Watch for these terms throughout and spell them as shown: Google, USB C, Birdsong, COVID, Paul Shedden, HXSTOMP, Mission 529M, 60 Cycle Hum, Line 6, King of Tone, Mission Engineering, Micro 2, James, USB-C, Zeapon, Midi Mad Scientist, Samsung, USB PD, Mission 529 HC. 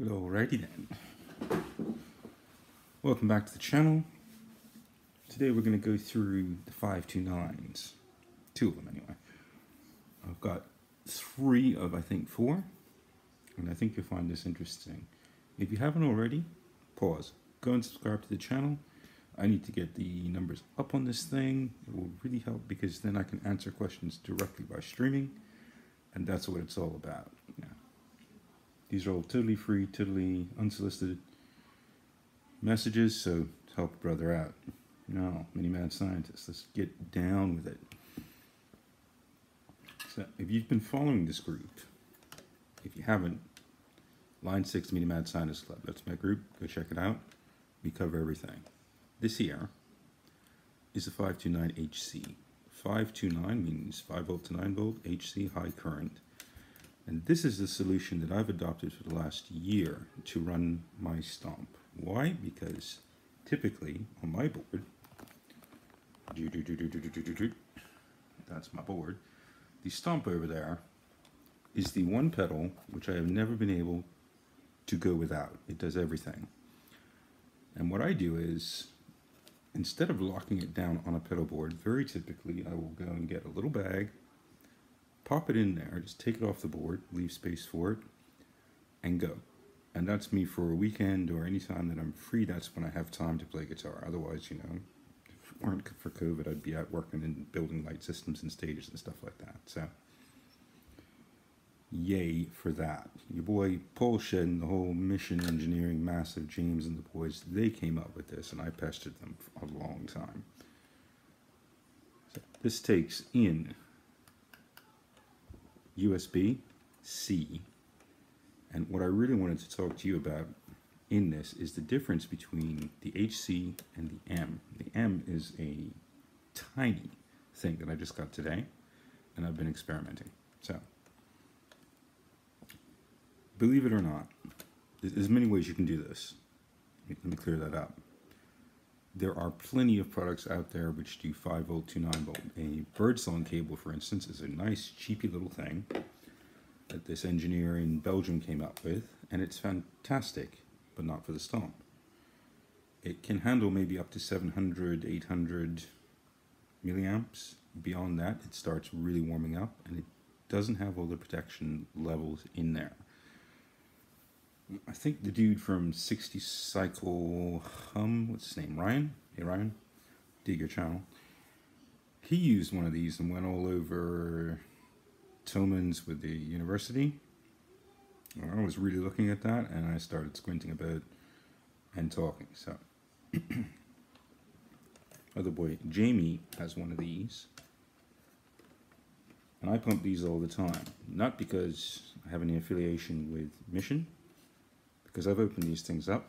Alrighty then. Welcome back to the channel. Today we're going to go through the 529s. Two of them anyway. I've got three of, I think, four. And I think you'll find this interesting. If you haven't already, pause. Go and subscribe to the channel. I need to get the numbers up on this thing. It will really help because then I can answer questions directly by streaming. And that's what it's all about. Yeah. These are all totally free, totally unsolicited messages, so help brother out. Now, Midi Mad Scientist, let's get down with it. So, if you've been following this group, if you haven't, Line 6 Midi Mad Scientist Club, that's my group, go check it out. We cover everything. This here is the 529 HC. 529 means 5 volt to 9 volt, HC, high current. And this is the solution that I've adopted for the last year to run my stomp. Why? Because typically on my board, that's my board, the stomp over there is the one pedal which I have never been able to go without. It does everything. And what I do is, instead of locking it down on a pedal board, very typically I will go and get a little bag, pop it in there, just take it off the board, leave space for it, and go. And that's me for a weekend or any time that I'm free. That's when I have time to play guitar. Otherwise, you know, if it weren't for COVID, I'd be out working and building light systems and stages and stuff like that. So, yay for that. Your boy Paul Shedden, the whole Mission Engineering, massive James and the boys, they came up with this, and I pestered them for a long time. So this takes in USB C. And what I really wanted to talk to you about in this is the difference between the HC and the M. The M is a tiny thing that I just got today, and I've been experimenting. So, believe it or not, there's many ways you can do this. Let me clear that up. There are plenty of products out there which do 5 volt to 9 volt. A Birdsong cable, for instance, is a nice, cheapy little thing that this engineer in Belgium came up with, and it's fantastic, but not for the stomp. It can handle maybe up to 700, 800 milliamps. Beyond that, it starts really warming up, and it doesn't have all the protection levels in there. I think the dude from 60 Cycle Hum, what's his name, Ryan? Hey Ryan, dig your channel. He used one of these and went all over Tillman's with the university. I was really looking at that, and I started squinting a bit and talking. So, other boy Jamie has one of these, and I pump these all the time. Not because I have any affiliation with Mission, because I've opened these things up,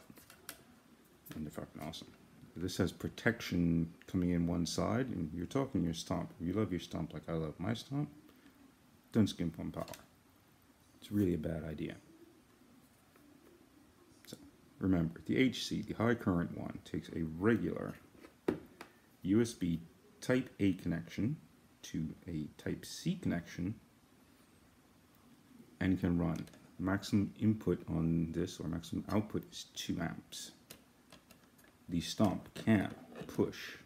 and they're fucking awesome. This has protection coming in one side, and you're talking your stomp. You love your stomp like I love my stomp. Don't skimp on power. It's really a bad idea. So, remember, the HC, the high current one, takes a regular USB type A connection to a type C connection and can run. Maximum input on this, or maximum output, is 2 amps. The stomp can't push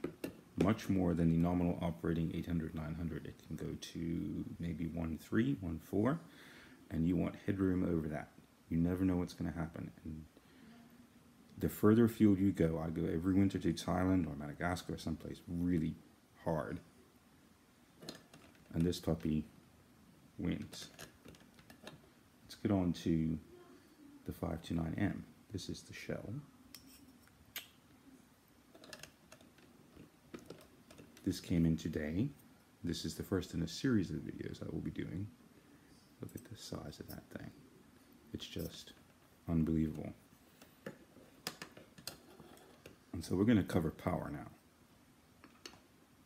much more than the nominal operating 800, 900. It can go to maybe 1.3, 1.4, and you want headroom over that. You never know what's going to happen. And the further afield you go, I go every winter to Thailand or Madagascar or someplace really hard, and this puppy wins. Let's get on to the 529 M. This is the shell. This came in today. This is the first in a series of videos I will be doing. Look at the size of that thing. It's just unbelievable. And so we're going to cover power now.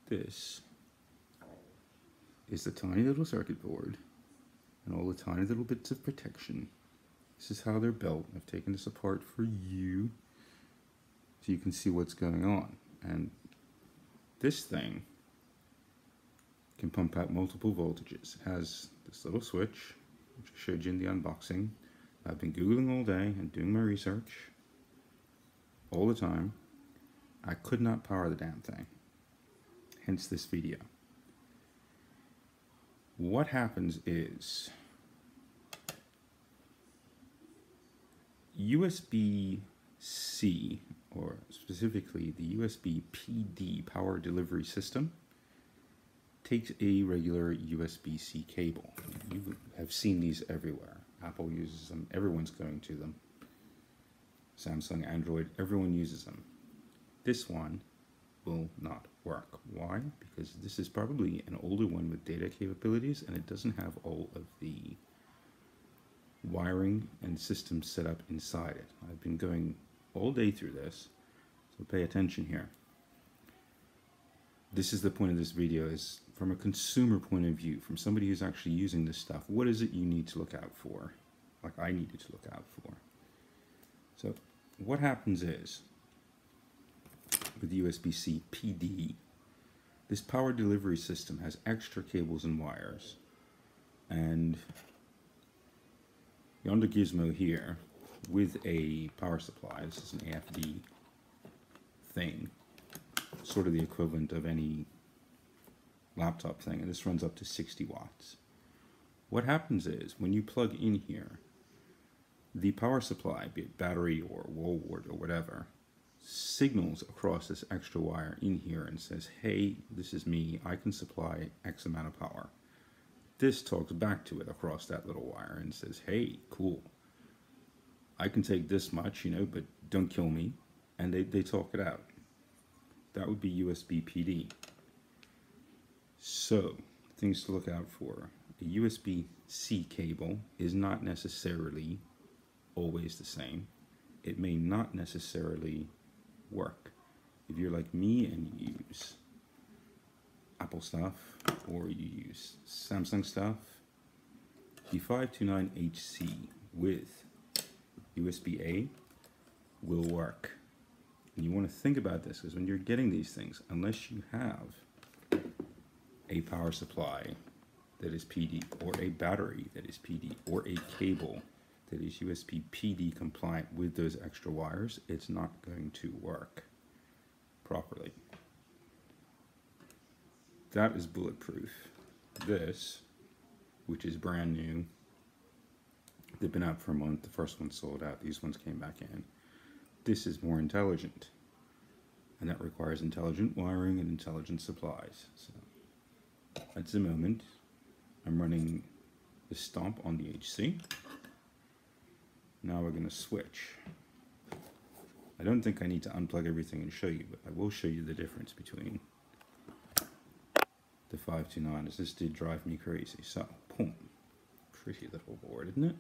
This is the tiny little circuit board and all the tiny little bits of protection. This is how they're built. I've taken this apart for you so you can see what's going on. And this thing can pump out multiple voltages. It has this little switch, which I showed you in the unboxing. I've been Googling all day and doing my research all the time. I could not power the damn thing, hence this video. What happens is USB C, or specifically the USB PD power delivery system, takes a regular USB C cable. You have seen these everywhere. Apple uses them, everyone's going to them. Samsung, Android, everyone uses them. This one will not work. Why? Because this is probably an older one with data capabilities, and it doesn't have all of the wiring and system set up inside it. I've been going all day through this, so pay attention here. This is the point of this video, is from a consumer point of view, from somebody who's actually using this stuff, what is it you need to look out for? Like I needed to look out for. So what happens is, with USB-C PD, this power delivery system has extra cables and wires, and yonder gizmo here with a power supply, this is an AFD thing, sort of the equivalent of any laptop thing, and this runs up to 60 watts. What happens is, when you plug in here, the power supply, be it battery or wall wart or whatever, signals across this extra wire in here and says, hey, this is me, I can supply X amount of power. This talks back to it across that little wire and says, hey, cool, I can take this much, you know, but don't kill me. And they talk it out. That would be USB PD. So, things to look out for. A USB-C cable is not necessarily always the same. It may not necessarily work. If you're like me and you use Apple stuff, or you use Samsung stuff, the 529 HC with USB-A will work. And you want to think about this, because when you're getting these things, unless you have a power supply that is PD, or a battery that is PD, or a cable that is USB PD compliant with those extra wires, it's not going to work properly. That is bulletproof. This, which is brand new, they've been out for a month, the first one sold out, these ones came back in. This is more intelligent, and that requires intelligent wiring and intelligent supplies. So, at the moment, I'm running the Stomp on the HC. Now we're going to switch. I don't think I need to unplug everything and show you, but I will show you the difference between the 529, as this did drive me crazy. So, boom, pretty little board, isn't it?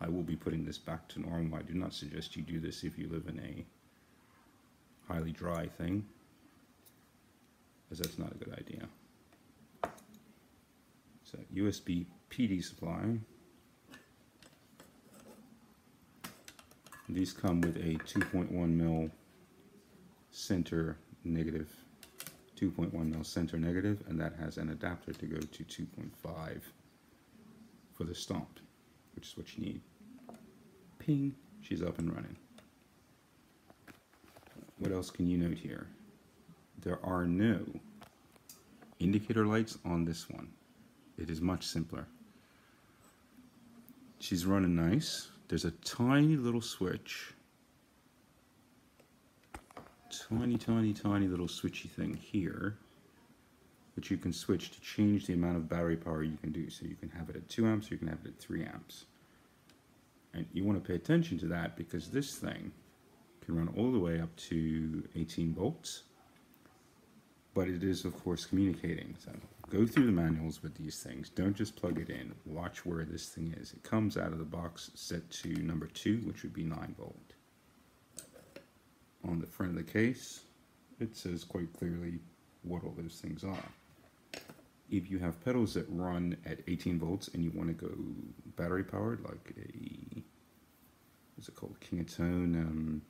I will be putting this back to normal. I do not suggest you do this if you live in a highly dry thing, as that's not a good idea. So USB PD supply. These come with a 2.1mm center negative, 2.1mm center negative, and that has an adapter to go to 2.5 for the Stomp, which is what you need. Ping, she's up and running. What else can you note here? There are no indicator lights on this one. It is much simpler. She's running nice. There's a tiny little switch. Tiny, tiny, tiny little switchy thing here that you can switch to change the amount of battery power you can do. So you can have it at 2 amps, or you can have it at 3 amps. And you want to pay attention to that, because this thing can run all the way up to 18 volts, but it is, of course, communicating. So go through the manuals with these things. Don't just plug it in. Watch where this thing is. It comes out of the box set to number 2, which would be 9 volt. On the front of the case, it says quite clearly what all those things are. If you have pedals that run at 18 volts and you want to go battery powered, like a, what's it called, King of Tone,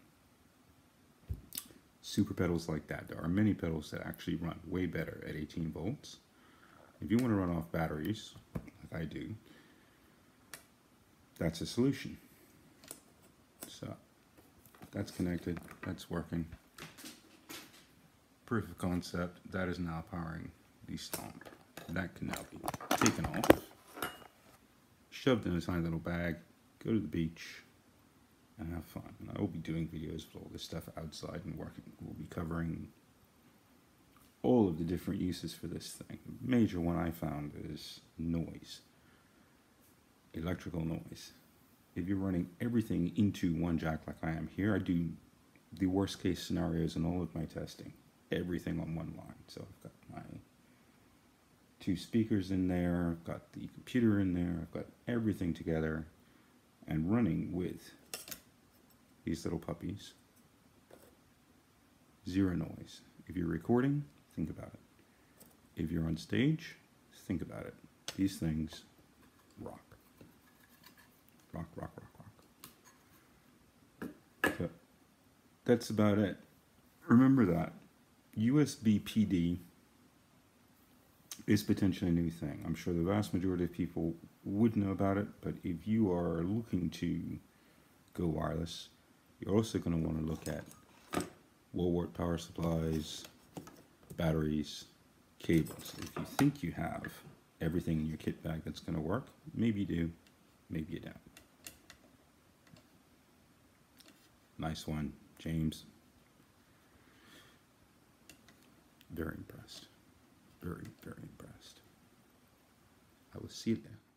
super pedals like that. There are many pedals that actually run way better at 18 volts. If you want to run off batteries, like I do, that's a solution. That's connected. That's working. Proof of concept. That is now powering the stomp. That can now be taken off, shoved in a tiny little bag, go to the beach, and have fun. And I will be doing videos with all this stuff outside and working. We'll be covering all of the different uses for this thing. The major one I found is noise. Electrical noise. If you're running everything into one jack like I am here, I do the worst case scenarios in all of my testing. Everything on one line. So I've got my two speakers in there, I've got the computer in there, I've got everything together and running with these little puppies. Zero noise. If you're recording, think about it. If you're on stage, think about it. These things rock. Rock, rock, rock, rock. So that's about it. Remember that. USB PD is potentially a new thing. I'm sure the vast majority of people would know about it, but if you are looking to go wireless, you're also going to want to look at wall-wart power supplies, batteries, cables. If you think you have everything in your kit bag that's going to work, maybe you do, maybe you don't. Nice one, James. Very impressed. Very, very impressed. I will see you there.